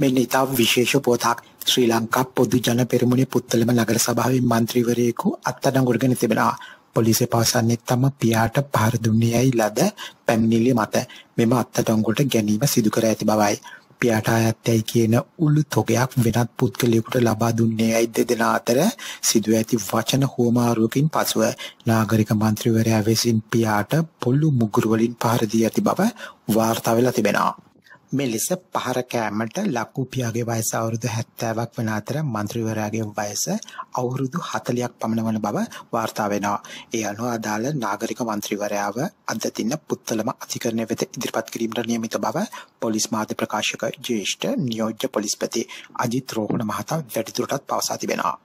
මෙන්න ඉතා විශේෂ පොතක් ශ්‍රී ලංකා පොදු ජන පෙරමුණේ පුත්තලම නගර සභාවේ මන්ත්‍රීවරයෙකු අත්අඩංගුවට තිබෙනවා. පොලිසිය පවසන්නේ තම පියාට පහර දුන්නේයි ලද පැමිණිලි මත මෙම අත්අඩංගුවට ගැනීම සිදු කර ඇති බවයි. පියාට ආයත්තයි කියන උළු තොගයක් වෙනත් පුද්ගලයෙකුට ලබා දුන්නේයි දෙදෙනා අතර සිදු ඇති වචන හුවමාරුවකින් පසුව නාගරික මන්ත්‍රීවරයා විසින් පියාට පොළු මුගුරු වලින් පහර දී ඇති බව වාර්තා වෙලා තිබෙනවා. මෙලෙස පහර කෑමට ලක්වූ පියාගේ වයස අවුරුදු 70ක් වන අතර මන්ත්‍රීවරයාගේ වයස අවුරුදු 40ක් පමණ වන බව වාර්තා වෙනවා. ඒ අනුව අදාළ නාගරික මන්ත්‍රීවරයාව අද දින පුත්තලම අධිකරණය වෙත ඉදිරිපත් කිරීමට නියමිත බව පොලිස් මාධ්‍ය ප්‍රකාශක ජ්‍යෙෂ්ඨ නියෝජ්‍ය පොලිස්පති අජිත් රෝහණ මහතා වැඩිදුරටත් පවසා තිබෙනවා.